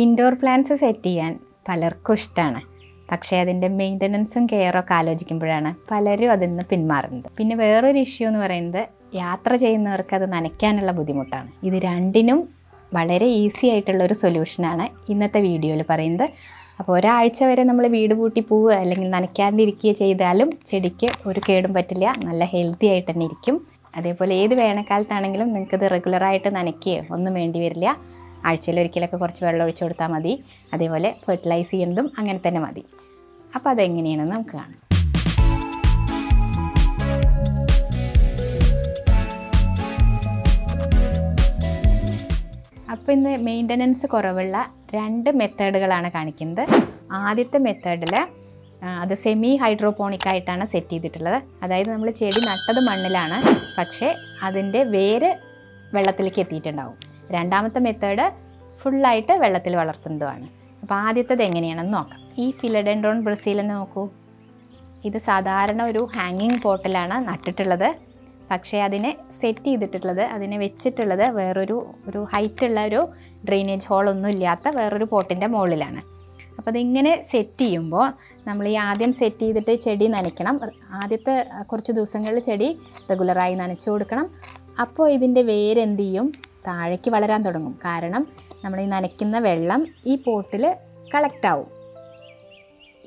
Indoor plants set ചെയ്യാൻ പലർക്കും ഇഷ്ടമാണ്. പക്ഷേ അതിൻ്റെ മെയിൻ്റനൻസും കെയറൊക്കെ ആലോചിക്കുമ്പോഴാണ് പലരും അതിൽ നിന്ന് പിന്മാറുന്നത്. പിന്നെ വേറൊരു ഇഷ്യൂ എന്ന് പറയുന്നത് യാത്ര ചെയ്യുന്നവർക്ക് അത് നനയ്ക്കാനുള്ള ബുദ്ധിമുട്ടാണ്. ഇത് രണ്ടിനും വളരെ ഈസി ആയിട്ടുള്ളൊരു സൊല്യൂഷനാണ് ഇന്നത്തെ വീഡിയോയിൽ പറയുന്നത്. അപ്പോൾ ഒരാഴ്ച വരെ നമ്മൾ വീട് പൂട്ടി പോവുക അല്ലെങ്കിൽ നനയ്ക്കാതിരിക്കുക ചെയ്താലും ചെടിക്ക് ഒരു കേടും പറ്റില്ല, നല്ല ഹെൽത്തി ആയിട്ട് തന്നെ ഇരിക്കും. അതേപോലെ ഏത് വേനൽക്കാലത്താണെങ്കിലും നിങ്ങൾക്കിത് റെഗുലറായിട്ട് നനയ്ക്കുകയോ ഒന്നും വേണ്ടി വരില്ല. ആഴ്ചയിലൊരിക്കലൊക്കെ കുറച്ച് വെള്ളം ഒഴിച്ചു കൊടുത്താൽ മതി. അതേപോലെ ഫെർട്ടിലൈസ് ചെയ്യുന്നതും അങ്ങനെ തന്നെ മതി. അപ്പോൾ അതെങ്ങനെയാണെന്ന് നമുക്ക് കാണാം. അപ്പോൾ ഇന്ന് മെയിൻ്റനൻസ് കുറവുള്ള രണ്ട് മെത്തേഡുകളാണ് കാണിക്കുന്നത്. ആദ്യത്തെ മെത്തേഡിൽ അത് സെമി ഹൈഡ്രോപോണിക്കായിട്ടാണ് സെറ്റ് ചെയ്തിട്ടുള്ളത്. അതായത് നമ്മൾ ചെടി നട്ടത് മണ്ണിലാണ്, പക്ഷേ അതിൻ്റെ വേര് വെള്ളത്തിലേക്ക് എത്തിയിട്ടുണ്ടാവും. രണ്ടാമത്തെ മെത്തേഡ് ഫുള്ളായിട്ട് വെള്ളത്തിൽ വളർത്തുന്നതുമാണ്. അപ്പോൾ ആദ്യത്തേത് എങ്ങനെയാണെന്ന് നോക്കാം. ഈ ഫിലഡെൻഡ്രോൺ ബ്രസീലെന്ന് നോക്കൂ. ഇത് സാധാരണ ഒരു ഹാങ്ങിങ് പോട്ടിലാണ് നട്ടിട്ടുള്ളത്. പക്ഷേ അതിനെ സെറ്റ് ചെയ്തിട്ടുള്ളത്, അതിനെ വെച്ചിട്ടുള്ളത് വേറൊരു ഹൈറ്റുള്ള ഒരു ഡ്രെയിനേജ് ഹോളൊന്നും ഇല്ലാത്ത വേറൊരു പോട്ടിൻ്റെ മുകളിലാണ്. അപ്പോൾ അതിങ്ങനെ സെറ്റ് ചെയ്യുമ്പോൾ നമ്മൾ ഈ ആദ്യം സെറ്റ് ചെയ്തിട്ട് ചെടി നനയ്ക്കണം. ആദ്യത്തെ കുറച്ച് ദിവസങ്ങളിൽ ചെടി റെഗുലറായി നനച്ചു കൊടുക്കണം. അപ്പോൾ ഇതിൻ്റെ വേരെന്ത് ചെയ്യും, താഴേക്ക് വളരാൻ തുടങ്ങും. കാരണം നമ്മൾ ഈ നനയ്ക്കുന്ന വെള്ളം ഈ പോട്ടിൽ കളക്റ്റാവും.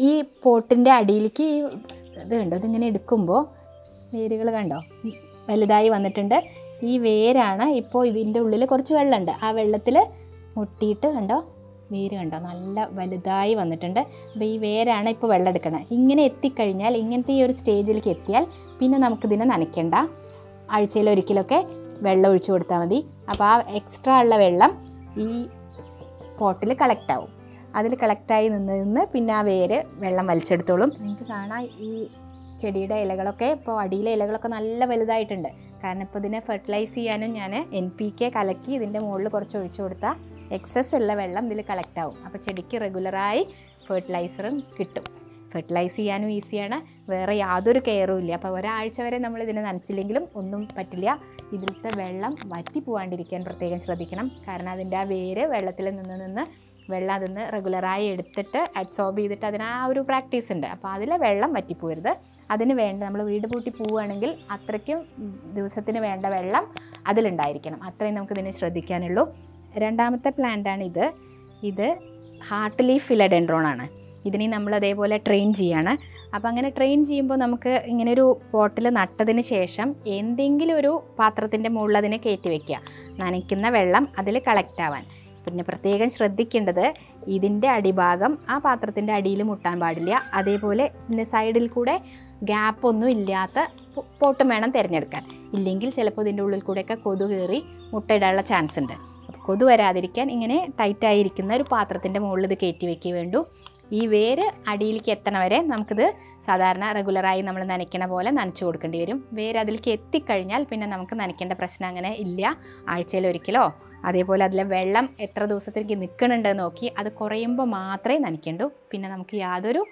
ഈ പോട്ടിൻ്റെ അടിയിലേക്ക് ഇത് കണ്ടോ, ഇതിങ്ങനെ എടുക്കുമ്പോൾ വേരുകൾ കണ്ടോ വലുതായി വന്നിട്ടുണ്ട്. ഈ വേരാണ് ഇപ്പോൾ ഇതിൻ്റെ ഉള്ളിൽ കുറച്ച് വെള്ളമുണ്ട്, ആ വെള്ളത്തിൽ മുട്ടിയിട്ട് കണ്ടോ വേര് കണ്ടോ നല്ല വലുതായി വന്നിട്ടുണ്ട്. അപ്പോൾ ഈ വേരാണ് ഇപ്പോൾ വെള്ളം എടുക്കുന്നത്. ഇങ്ങനെ എത്തിക്കഴിഞ്ഞാൽ, ഇങ്ങനത്തെ ഈ ഒരു സ്റ്റേജിലേക്ക് എത്തിയാൽ പിന്നെ നമുക്കിതിനെ നനയ്ക്കേണ്ട. ആഴ്ചയിലൊരിക്കലൊക്കെ വെള്ളം ഒഴിച്ചു കൊടുത്താൽ മതി. അപ്പോൾ ആ എക്സ്ട്രാ ഉള്ള വെള്ളം ഈ പോട്ടിൽ കളക്റ്റാവും. അതിൽ കളക്റ്റായി നിന്ന് പിന്നെ ആ വേര് വെള്ളം വലിച്ചെടുത്തോളും. നിങ്ങൾക്ക് കാണാം ഈ ചെടിയുടെ ഇലകളൊക്കെ ഇപ്പോൾ അടിയിലെ ഇലകളൊക്കെ നല്ല വലുതായിട്ടുണ്ട്. കാരണം ഇപ്പോൾ ഇതിനെ ഫെർട്ടിലൈസ് ചെയ്യാനും ഞാൻ NPK കലക്കി ഇതിൻ്റെ മുകളിൽ കുറച്ച് ഒഴിച്ചു കൊടുത്താൽ എക്സസ് ഉള്ള വെള്ളം ഇതിൽ കളക്റ്റാവും. അപ്പോൾ ചെടിക്ക് റെഗുലറായി ഫെർട്ടിലൈസറും കിട്ടും. ഫെർട്ടിലൈസ് ചെയ്യാനും ഈസിയാണ്, വേറെ യാതൊരു കെയറും ഇല്ല. അപ്പോൾ ഒരാഴ്ച വരെ നമ്മൾ ഇതിനെ നനച്ചില്ലെങ്കിലും ഒന്നും പറ്റില്ല. ഇതിലത്തെ വെള്ളം വറ്റി പോകാണ്ടിരിക്കാൻ പ്രത്യേകം ശ്രദ്ധിക്കണം. കാരണം അതിൻ്റെ ആ വേര് വെള്ളത്തിൽ നിന്ന് വെള്ളം അതിന്ന് റെഗുലറായി എടുത്തിട്ട് അബ്സോർബ് ചെയ്തിട്ട് അതിന് ആ ഒരു പ്രാക്ടീസ് ഉണ്ട്. അപ്പോൾ അതിലെ വെള്ളം വറ്റിപ്പോരുത്. അതിന് വേണ്ട, നമ്മൾ വീട് പൂട്ടി പോവുകയാണെങ്കിൽ അത്രയ്ക്കും ദിവസത്തിന് വേണ്ട വെള്ളം അതിലുണ്ടായിരിക്കണം. അത്രയും നമുക്കിതിനെ ശ്രദ്ധിക്കാനുള്ളൂ. രണ്ടാമത്തെ പ്ലാന്റാണിത്. ഇത് ഹാർട്ട് ലീഫ് ഫിലഡെൻഡ്രോണാണ്. ഇതിനെ നമ്മൾ അതേപോലെ ട്രെയിൻ ചെയ്യുകയാണ്. അപ്പോൾ അങ്ങനെ ട്രെയിൻ ചെയ്യുമ്പോൾ നമുക്ക് ഇങ്ങനൊരു പോട്ടിൽ നട്ടതിന് ശേഷം എന്തെങ്കിലും ഒരു പാത്രത്തിൻ്റെ മുകളിൽ അതിനെ കയറ്റി വയ്ക്കുക, നനയ്ക്കുന്ന വെള്ളം അതിൽ കളക്റ്റാവാൻ. പിന്നെ പ്രത്യേകം ശ്രദ്ധിക്കേണ്ടത് ഇതിൻ്റെ അടിഭാഗം ആ പാത്രത്തിൻ്റെ അടിയിൽ മുട്ടാൻ പാടില്ല. അതേപോലെ ഇതിൻ്റെ സൈഡിൽ കൂടെ ഗ്യാപ്പൊന്നും ഇല്ലാത്ത പോട്ടും വേണം തിരഞ്ഞെടുക്കാൻ. ഇല്ലെങ്കിൽ ചിലപ്പോൾ ഇതിൻ്റെ ഉള്ളിൽ കൂടെയൊക്കെ കൊതു കയറി മുട്ടയിടാനുള്ള ചാൻസ് ഉണ്ട്. കൊതു വരാതിരിക്കാൻ ഇങ്ങനെ ടൈറ്റായിരിക്കുന്ന ഒരു പാത്രത്തിൻ്റെ മുകളിൽ ഇത് കയറ്റി വയ്ക്കുക വേണ്ടു. ഈ വേര് അടിയിലേക്ക് എത്തണ വരെ നമുക്കിത് സാധാരണ റെഗുലറായി നമ്മൾ നനയ്ക്കണ പോലെ നനച്ചു കൊടുക്കേണ്ടി വരും. വേര് അതിലേക്ക് എത്തിക്കഴിഞ്ഞാൽ പിന്നെ നമുക്ക് നനയ്ക്കേണ്ട പ്രശ്നം അങ്ങനെ ഇല്ല. ആഴ്ചയിലൊരിക്കലോ അതേപോലെ അതിലെ വെള്ളം എത്ര ദിവസത്തിലേക്ക് നിൽക്കണുണ്ടെന്ന് നോക്കി അത് കുറയുമ്പോൾ മാത്രമേ നനയ്ക്കേണ്ടൂ. പിന്നെ നമുക്ക് യാതൊരു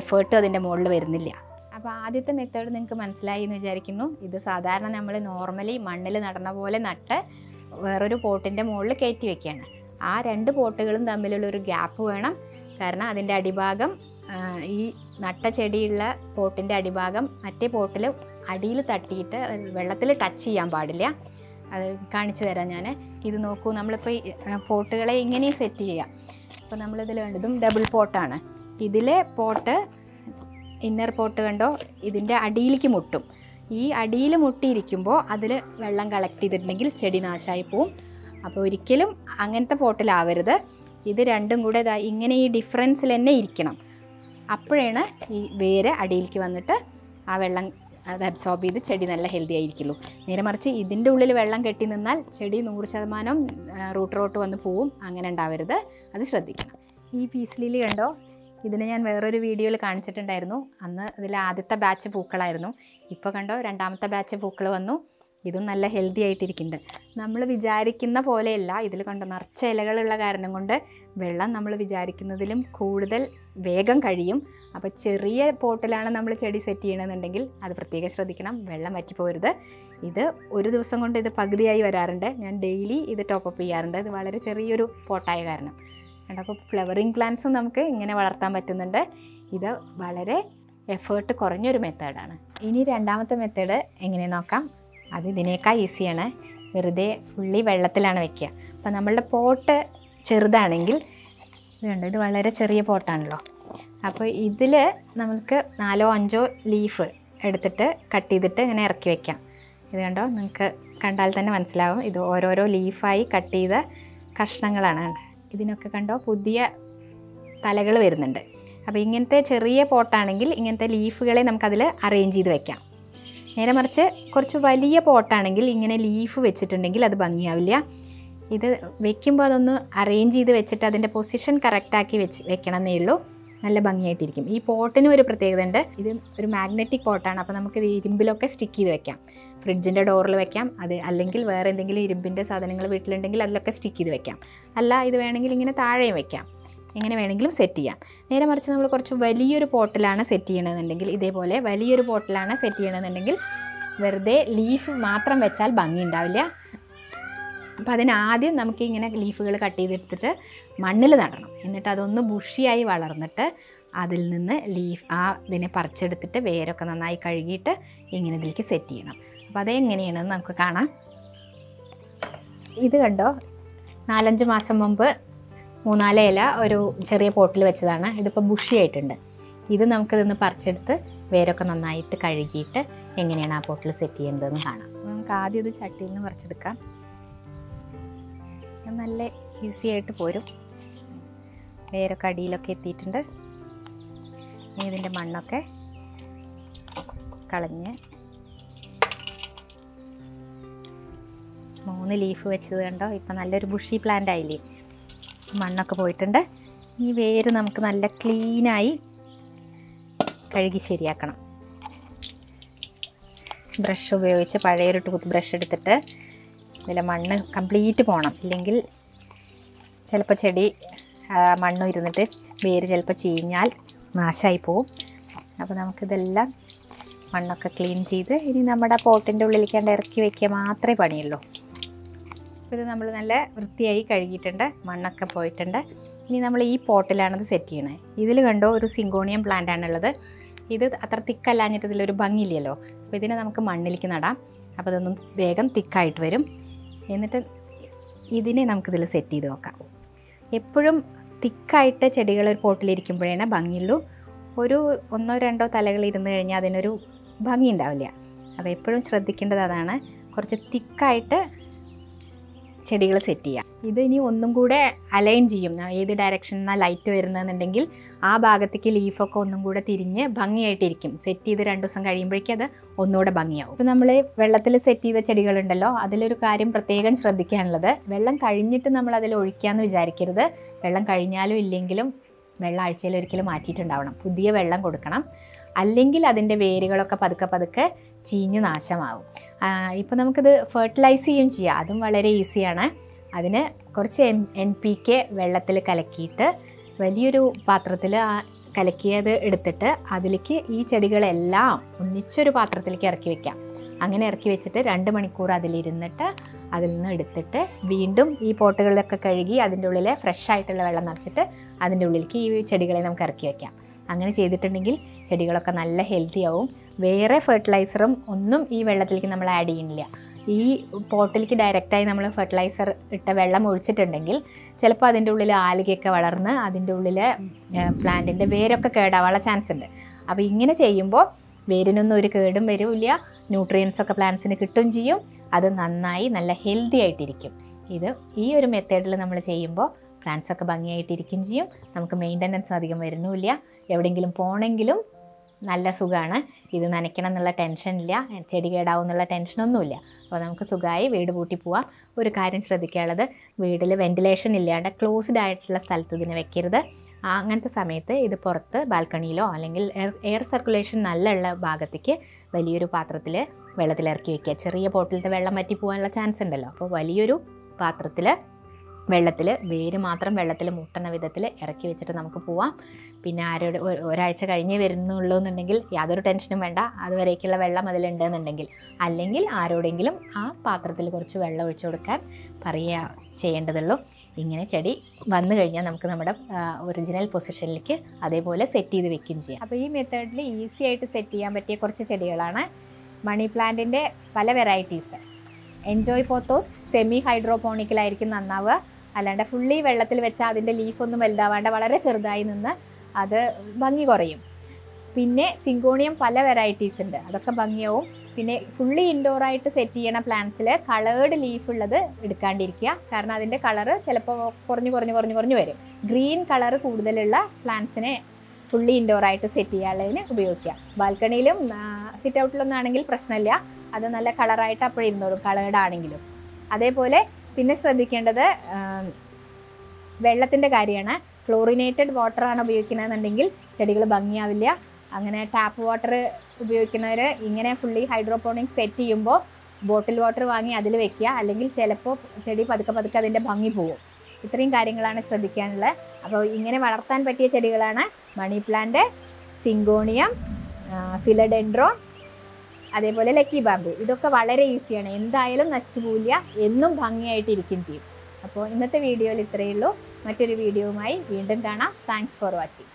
എഫേർട്ടും അതിൻ്റെ മുകളിൽ വരുന്നില്ല. അപ്പോൾ ആദ്യത്തെ മെത്തേഡ് നിങ്ങൾക്ക് മനസ്സിലായി എന്ന് വിചാരിക്കുന്നു. ഇത് സാധാരണ നമ്മൾ നോർമലി മണ്ണിൽ നടന്ന പോലെ നട്ട് വേറൊരു പോട്ടിൻ്റെ മുകളിൽ കയറ്റി വയ്ക്കുകയാണ്. ആ രണ്ട് പോട്ടുകളും തമ്മിലുള്ളൊരു ഗ്യാപ്പ് വേണം. കാരണം അതിൻ്റെ അടിഭാഗം ഈ നട്ട ചെടിയുള്ള പോട്ടിൻ്റെ അടിഭാഗം മറ്റേ പോട്ടിൽ അടിയിൽ തട്ടിയിട്ട് വെള്ളത്തിൽ ടച്ച് ചെയ്യാൻ പാടില്ല. അത് കാണിച്ചു തരാം ഞാൻ. ഇത് നോക്കൂ, നമ്മളിപ്പോൾ പോട്ടുകളെ ഇങ്ങനെ സെറ്റ് ചെയ്യാം. അപ്പോൾ നമ്മളിതിൽ കണ്ടതും ഡബിൾ പോട്ടാണ്. ഇതിലെ പോട്ട് ഇന്നർ പോട്ട് കണ്ടോ ഇതിൻ്റെ അടിയിലേക്ക് മുട്ടും. ഈ അടിയിൽ മുട്ടിയിരിക്കുമ്പോൾ അതിൽ വെള്ളം കളക്ട് ചെയ്തിട്ടുണ്ടെങ്കിൽ ചെടി നാശമായി പോവും. അപ്പോൾ ഒരിക്കലും അങ്ങനത്തെ പോട്ടിലാവരുത്. ഇത് രണ്ടും കൂടെ ഇങ്ങനെ ഈ ഡിഫറൻസിൽ തന്നെ ഇരിക്കണം. അപ്പോഴാണ് ഈ വേര് അടിയിലേക്ക് വന്നിട്ട് ആ വെള്ളം അത് അബ്സോർബ് ചെയ്ത് ചെടി നല്ല ഹെൽത്തി ആയിരിക്കുള്ളൂ. നേരെ മറിച്ച് ഇതിൻ്റെ ഉള്ളിൽ വെള്ളം കെട്ടി നിന്നാൽ ചെടി 100% റൂട്ട് റോട്ട് വന്ന് പോവും. അങ്ങനെ ഉണ്ടാവരുത്, അത് ശ്രദ്ധിക്കണം. ഈ പീസ് ലില്ലി കണ്ടോ, ഇതിനെ ഞാൻ വേറൊരു വീഡിയോയിൽ കാണിച്ചിട്ടുണ്ടായിരുന്നു. അന്ന് ഇതിൽ ആദ്യത്തെ ബാച്ച് പൂക്കളായിരുന്നു. ഇപ്പോൾ കണ്ടോ രണ്ടാമത്തെ ബാച്ച് പൂക്കൾ വന്നു. ഇതും നല്ല ഹെൽത്തി ആയിട്ടിരിക്കുന്നുണ്ട്. നമ്മൾ വിചാരിക്കുന്ന പോലെയല്ല. ഇതിൽ കണ്ടോ നിറച്ച ഇലകളുള്ള കാരണം കൊണ്ട് വെള്ളം നമ്മൾ വിചാരിക്കുന്നതിലും കൂടുതൽ വേഗം കഴിയും. അപ്പോൾ ചെറിയ പോട്ടിലാണ് നമ്മൾ ചെടി സെറ്റ് ചെയ്യണമെന്നുണ്ടെങ്കിൽ അത് പ്രത്യേകം ശ്രദ്ധിക്കണം, വെള്ളം വറ്റിപ്പോരുത്. ഇത് ഒരു ദിവസം കൊണ്ട് ഇത് പകുതിയായി വരാറുണ്ട്. ഞാൻ ഡെയിലി ഇത് ടോപ്പ് അപ്പ് ചെയ്യാറുണ്ട്. ഇത് വളരെ ചെറിയൊരു പോട്ടായ കാരണം. അപ്പോൾ ഫ്ലവറിങ് പ്ലാന്റ്സ് നമുക്ക് ഇങ്ങനെ വളർത്താൻ പറ്റുന്നുണ്ട്. ഇത് വളരെ എഫേർട്ട് കുറഞ്ഞൊരു മെത്തേഡാണ്. ഇനി രണ്ടാമത്തെ മെത്തേഡ് എങ്ങനെ നോക്കാം. അത് ഇതിനേക്കാൾ ഈസിയാണ്. വെറുതെ ഫുള്ളി വെള്ളത്തിലാണ് വെക്കുക. അപ്പോൾ നമ്മളുടെ പോട്ട് ചെറുതാണെങ്കിൽ ഇതുണ്ട്, ഇത് വളരെ ചെറിയ പോട്ടാണല്ലോ. അപ്പോൾ ഇതിൽ നമുക്ക് 4-5 ലീഫ് എടുത്തിട്ട് കട്ട് ചെയ്തിട്ട് ഇങ്ങനെ ഇറക്കി വയ്ക്കാം. ഇത് കണ്ടോ, നിങ്ങൾക്ക് കണ്ടാൽ തന്നെ മനസ്സിലാവും ഇത് ഓരോരോ ലീഫായി കട്ട് ചെയ്ത കഷ്ണങ്ങളാണ്. ഇതിനൊക്കെ കണ്ടോ പുതിയ തലകൾ വരുന്നുണ്ട്. അപ്പോൾ ഇങ്ങനത്തെ ചെറിയ പോട്ടാണെങ്കിൽ ഇങ്ങനത്തെ ലീഫുകളെ നമുക്കതിൽ അറേഞ്ച് ചെയ്ത് വയ്ക്കാം. നേരെ മറിച്ച് കുറച്ച് വലിയ പോട്ടാണെങ്കിൽ ഇങ്ങനെ ലീഫ് വെച്ചിട്ടുണ്ടെങ്കിൽ അത് ഭംഗിയാവില്ല. ഇത് വെക്കുമ്പോൾ അതൊന്ന് അറേഞ്ച് ചെയ്ത് വെച്ചിട്ട് അതിൻ്റെ പൊസിഷൻ കറക്റ്റാക്കി വെക്കണമെന്നേ ഉള്ളൂ, നല്ല ഭംഗിയായിട്ടിരിക്കും. ഈ പോട്ടിനും ഒരു പ്രത്യേകത ഉണ്ട്. ഇത് ഒരു മാഗ്നറ്റിക് പോട്ടാണ്. അപ്പോൾ നമുക്കിത് ഇരുമ്പിലൊക്കെ സ്റ്റിക്ക് ചെയ്ത് വെക്കാം, ഫ്രിഡ്ജിൻ്റെ ഡോറിൽ വെക്കാം. അത് അല്ലെങ്കിൽ വേറെ എന്തെങ്കിലും ഇരുമ്പിൻ്റെ സാധനങ്ങൾ വീട്ടിലുണ്ടെങ്കിൽ അതിലൊക്കെ സ്റ്റിക്ക് ചെയ്ത് വെക്കാം. അല്ല, ഇത് വേണമെങ്കിൽ ഇങ്ങനെ താഴെയും വെക്കാം, എങ്ങനെ വേണമെങ്കിലും സെറ്റ് ചെയ്യാം. നേരെ മറിച്ച് നമ്മൾ കുറച്ച് വലിയൊരു പോട്ടിലാണ് സെറ്റ് ചെയ്യണമെന്നുണ്ടെങ്കിൽ, ഇതേപോലെ വലിയൊരു പോട്ടിലാണ് സെറ്റ് ചെയ്യണമെന്നുണ്ടെങ്കിൽ വെറുതെ ലീഫ് മാത്രം വെച്ചാൽ ഭംഗി ഉണ്ടാവില്ല. അപ്പോൾ അതിനാദ്യം നമുക്ക് ഇങ്ങനെ ലീഫുകൾ കട്ട് ചെയ്തെടുത്തിട്ട് മണ്ണിൽ നടണം. എന്നിട്ട് അതൊന്ന് ബുഷിയായി വളർന്നിട്ട് അതിൽ നിന്ന് ലീഫ് ഇതിനെ പറിച്ചെടുത്തിട്ട് വേരൊക്കെ നന്നായി കഴുകിയിട്ട് ഇങ്ങനെ ഇതിലേക്ക് സെറ്റ് ചെയ്യണം. അപ്പോൾ അതെങ്ങനെയാണെന്ന് നമുക്ക് കാണാം. ഇത് കണ്ടോ, 4-5 മാസം മുമ്പ് 3-4 ഇല ഒരു ചെറിയ പോട്ടിൽ വെച്ചതാണ്. ഇതിപ്പോൾ ബുഷിയായിട്ടുണ്ട്. ഇത് നമുക്കിതൊന്ന് പറിച്ചെടുത്ത് വേരൊക്കെ നന്നായിട്ട് കഴുകിയിട്ട് എങ്ങനെയാണ് ആ പോട്ടിൽ സെറ്റ് ചെയ്യേണ്ടതെന്ന് കാണാം. നമുക്ക് ആദ്യം ഇത് ചട്ടിയിൽ നിന്ന് പറിച്ചെടുക്കാം. നല്ല ഈസി ആയിട്ട് പോരും. വേരൊക്കെ അടിയിലൊക്കെ എത്തിയിട്ടുണ്ട്. ഇതിൻ്റെ മണ്ണൊക്കെ കളഞ്ഞ് 3 ലീഫ് വെച്ചത് കണ്ടോ, ഇപ്പം നല്ലൊരു ബുഷി പ്ലാന്റ് ആയില്ലേ. മണ്ണൊക്കെ പോയിട്ടുണ്ട്. ഈ വേര് നമുക്ക് നല്ല ക്ലീനായി കഴുകി ശരിയാക്കണം. ബ്രഷ് ഉപയോഗിച്ച് പഴയൊരു ടൂത്ത് ബ്രഷ് എടുത്തിട്ട് ഇതിലെ മണ്ണ് കംപ്ലീറ്റ് പോകണം. ഇല്ലെങ്കിൽ ചിലപ്പോൾ ചെടി മണ്ണ് ഇരുന്നിട്ട് വേര് ചിലപ്പോൾ ചീഞ്ഞാൽ നാശമായി പോവും. അപ്പോൾ നമുക്കിതെല്ലാം മണ്ണൊക്കെ ക്ലീൻ ചെയ്ത് ഇനി നമ്മുടെ പോട്ടിൻ്റെ ഉള്ളിലേക്കാണ്ട് ഇറക്കി വയ്ക്കുക മാത്രമേ പണിയുള്ളൂ. ഇത് നമ്മൾ നല്ല വൃത്തിയായി കഴുകിയിട്ടുണ്ട്, മണ്ണൊക്കെ പോയിട്ടുണ്ട്. ഇനി നമ്മൾ ഈ പോട്ടിലാണത് സെറ്റ് ചെയ്യണേ. ഇതിൽ കണ്ടോ ഒരു സിങ്കോണിയം പ്ലാന്റ് ആണുള്ളത്. ഇത് അത്ര തിക്കല്ലാഞ്ഞിട്ട് ഇതിലൊരു ഭംഗിയില്ലല്ലോ. അപ്പോൾ ഇതിനെ നമുക്ക് മണ്ണിലേക്ക് നടാം. അപ്പോൾ ഇതൊന്നും വേഗം തിക്കായിട്ട് വരും. എന്നിട്ട് ഇതിനെ നമുക്കിതിൽ സെറ്റ് ചെയ്ത് നോക്കാം. എപ്പോഴും തിക്കായിട്ട് ചെടികൾ ഒരു പോട്ടിലിരിക്കുമ്പോഴേനെ ഭംഗിയുള്ളൂ. 1-2 തലകൾ ഇരുന്ന് കഴിഞ്ഞാൽ അതിനൊരു ഭംഗി ഉണ്ടാവില്ല. അപ്പോൾ എപ്പോഴും ശ്രദ്ധിക്കേണ്ടത് അതാണ്, കുറച്ച് തിക്കായിട്ട് ചെടികൾ സെറ്റ് ചെയ്യാം. ഇത് ഇനി ഒന്നും കൂടെ അലൈൻ ചെയ്യും. ഏത് ഡയറക്ഷനിൽ നിന്നാണ് ലൈറ്റ് വരുന്നതെന്നുണ്ടെങ്കിൽ ആ ഭാഗത്തേക്ക് ലീഫൊക്കെ ഒന്നും കൂടെ തിരിഞ്ഞ് ഭംഗിയായിട്ടിരിക്കും. സെറ്റ് ചെയ്ത് 2 ദിവസം കഴിയുമ്പോഴേക്കും അത് ഒന്നുകൂടെ ഭംഗിയാവും. ഇപ്പോൾ നമ്മൾ വെള്ളത്തിൽ സെറ്റ് ചെയ്ത ചെടികളുണ്ടല്ലോ, അതിലൊരു കാര്യം പ്രത്യേകം ശ്രദ്ധിക്കാനുള്ളത്, വെള്ളം കഴിഞ്ഞിട്ട് നമ്മൾ അതിൽ ഒഴിക്കാമെന്ന് വിചാരിക്കരുത്. വെള്ളം കഴിഞ്ഞാലും ഇല്ലെങ്കിലും വെള്ളം ആഴ്ചയിൽ ഒരിക്കലും മാറ്റിയിട്ടുണ്ടാവണം, പുതിയ വെള്ളം കൊടുക്കണം. അല്ലെങ്കിൽ അതിൻ്റെ വേരുകളൊക്കെ പതുക്കെ ചീഞ്ഞ് നാശമാവും. ഇപ്പോൾ നമുക്കിത് ഫെർട്ടിലൈസ് ചെയ്യും ചെയ്യാം, അതും വളരെ ഈസിയാണ്. അതിന് കുറച്ച് NPK വെള്ളത്തിൽ കലക്കിയിട്ട് വലിയൊരു പാത്രത്തിൽ കലക്കിയത് എടുത്തിട്ട് അതിലേക്ക് ഈ ചെടികളെല്ലാം ഒന്നിച്ചൊരു പാത്രത്തിലേക്ക് ഇറക്കി വയ്ക്കാം. അങ്ങനെ ഇറക്കി വെച്ചിട്ട് 2 മണിക്കൂർ അതിലിരുന്നിട്ട് അതിൽ നിന്ന് എടുത്തിട്ട് വീണ്ടും ഈ പോട്ടുകളിലൊക്കെ കഴുകി അതിൻ്റെ ഉള്ളിലെ ഫ്രഷ് ആയിട്ടുള്ള വെള്ളം നിറച്ചിട്ട് അതിൻ്റെ ഉള്ളിലേക്ക് ഈ ചെടികളെ നമുക്ക് ഇറക്കി വയ്ക്കാം. അങ്ങനെ ചെയ്തിട്ടുണ്ടെങ്കിൽ ചെടികളൊക്കെ നല്ല ഹെൽത്തി ആവും. വേറെ ഫെർട്ടിലൈസറും ഒന്നും ഈ വെള്ളത്തിലേക്ക് നമ്മൾ ആഡ് ചെയ്യുന്നില്ല. ഈ പോട്ടിലേക്ക് ഡയറക്റ്റായി നമ്മൾ ഫെർട്ടിലൈസർ ഇട്ട വെള്ളം ഒഴിച്ചിട്ടുണ്ടെങ്കിൽ ചിലപ്പോൾ അതിൻ്റെ ഉള്ളിൽ ആലികയൊക്കെ വളർന്ന് അതിൻ്റെ ഉള്ളിൽ പ്ലാന്റിൻ്റെ വേരൊക്കെ കേടാവാനുള്ള ചാൻസ് ഉണ്ട്. അപ്പോൾ ഇങ്ങനെ ചെയ്യുമ്പോൾ വേരിനൊന്നും ഒരു കേടും വരില്ല, ന്യൂട്രിയൻസൊക്കെ പ്ലാന്റ്സിന് കിട്ടും ചെയ്യും. അത് നന്നായി നല്ല ഹെൽത്തി ആയിട്ടിരിക്കും. ഇത് ഈ ഒരു മെത്തേഡിൽ നമ്മൾ ചെയ്യുമ്പോൾ പ്ലാന്റ്സൊക്കെ ഭംഗിയായിട്ടിരിക്കും ചെയ്യും. നമുക്ക് മെയിൻ്റനൻസ് അധികം വരുന്നില്ല. എവിടെയെങ്കിലും പോകണമെങ്കിലും നല്ല സുഖമാണ്. ഇത് നനയ്ക്കണം എന്നുള്ള ടെൻഷനില്ല, ചെടി കേടാവും എന്നുള്ള ടെൻഷനൊന്നുമില്ല. അപ്പോൾ നമുക്ക് സുഖമായി വീട് പൂട്ടി പോവാം. ഒരു കാര്യം ശ്രദ്ധിക്കാനുള്ളത്, വീട്ടിൽ വെൻറ്റിലേഷൻ ഇല്ലാണ്ട് ക്ലോസ്ഡ് ആയിട്ടുള്ള സ്ഥലത്ത് ഇതിനെ വെക്കരുത്. അങ്ങനത്തെ സമയത്ത് ഇത് പുറത്ത് ബാൽക്കണിയിലോ അല്ലെങ്കിൽ എയർ സർക്കുലേഷൻ നല്ലുള്ള ഭാഗത്തേക്ക് വലിയൊരു പാത്രത്തിൽ വെള്ളത്തിൽ ഇറക്കി വയ്ക്കുക. ചെറിയ പോട്ടിലത്തെ വെള്ളം വറ്റി പോകാനുള്ള ചാൻസ് ഉണ്ടല്ലോ. അപ്പോൾ വലിയൊരു പാത്രത്തിൽ വെള്ളത്തിൽ വേര് മാത്രം വെള്ളത്തിൽ മുട്ടണ വിധത്തിൽ ഇറക്കി വെച്ചിട്ട് നമുക്ക് പോവാം. പിന്നെ ആരോട് ഒരാഴ്ച കഴിഞ്ഞേ വരുന്നുള്ളൂ എന്നുണ്ടെങ്കിൽ യാതൊരു ടെൻഷനും വേണ്ട, അതുവരേക്കുള്ള വെള്ളം അതിലുണ്ട് എന്നുണ്ടെങ്കിൽ. അല്ലെങ്കിൽ ആരോടെങ്കിലും ആ പാത്രത്തിൽ കുറച്ച് വെള്ളം ഒഴിച്ചു കൊടുക്കാൻ പറയുക ചെയ്യേണ്ടതുള്ളൂ. ഇങ്ങനെ ചെടി വന്നു കഴിഞ്ഞാൽ നമുക്ക് നമ്മുടെ ഒറിജിനൽ പൊസിഷനിലേക്ക് അതേപോലെ സെറ്റ് ചെയ്ത് വെക്കുകയും ചെയ്യാം. അപ്പോൾ ഈ മെത്തേഡിൽ ഈസി ആയിട്ട് സെറ്റ് ചെയ്യാൻ പറ്റിയ കുറച്ച് ചെടികളാണ് മണി പ്ലാന്റിൻ്റെ പല വെറൈറ്റീസ്. എൻജോയ് പോത്തോസ് സെമി ഹൈഡ്രോപോണിക്കിലായിരിക്കും നന്നാവുക, അല്ലാണ്ട് ഫുള്ളി വെള്ളത്തിൽ വെച്ചാൽ അതിൻ്റെ ലീഫൊന്നും വലുതാവാണ്ട് വളരെ ചെറുതായി നിന്ന് അത് ഭംഗി കുറയും. പിന്നെ സിങ്കോണിയം പല വെറൈറ്റീസ് ഉണ്ട്, അതൊക്കെ ഭംഗിയാവും. പിന്നെ ഫുള്ളി ഇൻഡോറായിട്ട് സെറ്റ് ചെയ്യണ പ്ലാന്റ്സിൽ കളേർഡ് ലീഫുള്ളത് എടുക്കാണ്ടിരിക്കുക, കാരണം അതിൻ്റെ കളറ് ചിലപ്പോൾ കുറഞ്ഞു വരും. ഗ്രീൻ കളറ് കൂടുതലുള്ള പ്ലാന്റ്സിനെ ഫുള്ളി ഇൻഡോറായിട്ട് സെറ്റ് ചെയ്യാനുള്ളതിന് ഉപയോഗിക്കുക. ബാൽക്കണിയിലും സിറ്റ് ഔട്ടിലൊന്നും ആണെങ്കിൽ പ്രശ്നമില്ല, അത് നല്ല കളറായിട്ട് അപ്പോഴിരുന്നോളും കളേർഡാണെങ്കിലും. അതേപോലെ പിന്നെ ശ്രദ്ധിക്കേണ്ടത് വെള്ളത്തിൻ്റെ കാര്യമാണ്. ക്ലോറിനേറ്റഡ് വാട്ടറാണ് ഉപയോഗിക്കുന്നതെന്നുണ്ടെങ്കിൽ ചെടികൾ ഭംഗിയാവില്ല. അങ്ങനെ ടാപ്പ് വാട്ടർ ഉപയോഗിക്കുന്നവർ ഇങ്ങനെ ഫുള്ളി ഹൈഡ്രോപോണിക് സെറ്റ് ചെയ്യുമ്പോൾ ബോട്ടിൽ വാട്ടർ വാങ്ങി അതിൽ വെക്കുക, അല്ലെങ്കിൽ ചിലപ്പോൾ ചെടി പതുക്കെ അതിൻ്റെ ഭംഗി പോകും. ഇത്രയും കാര്യങ്ങളാണ് ശ്രദ്ധിക്കാനുള്ളത്. അപ്പോൾ ഇങ്ങനെ വളർത്താൻ പറ്റിയ ചെടികളാണ് മണി പ്ലാന്റ്, സിങ്കോണിയം, ഫിലഡെൻഡ്രോൺ, അതേപോലെ ലക്കി ബാംബു. ഇതൊക്കെ വളരെ ഈസിയാണ്, എന്തായാലും നശിച്ചു പോവില്ല, എന്നും ഭംഗിയായിട്ട് ഇരിക്കുകയും ചെയ്യും. അപ്പോൾ ഇന്നത്തെ വീഡിയോയിൽ ഇത്രയേ ഉള്ളൂ. മറ്റൊരു വീഡിയോയുമായി വീണ്ടും കാണാം. Thanks for watching.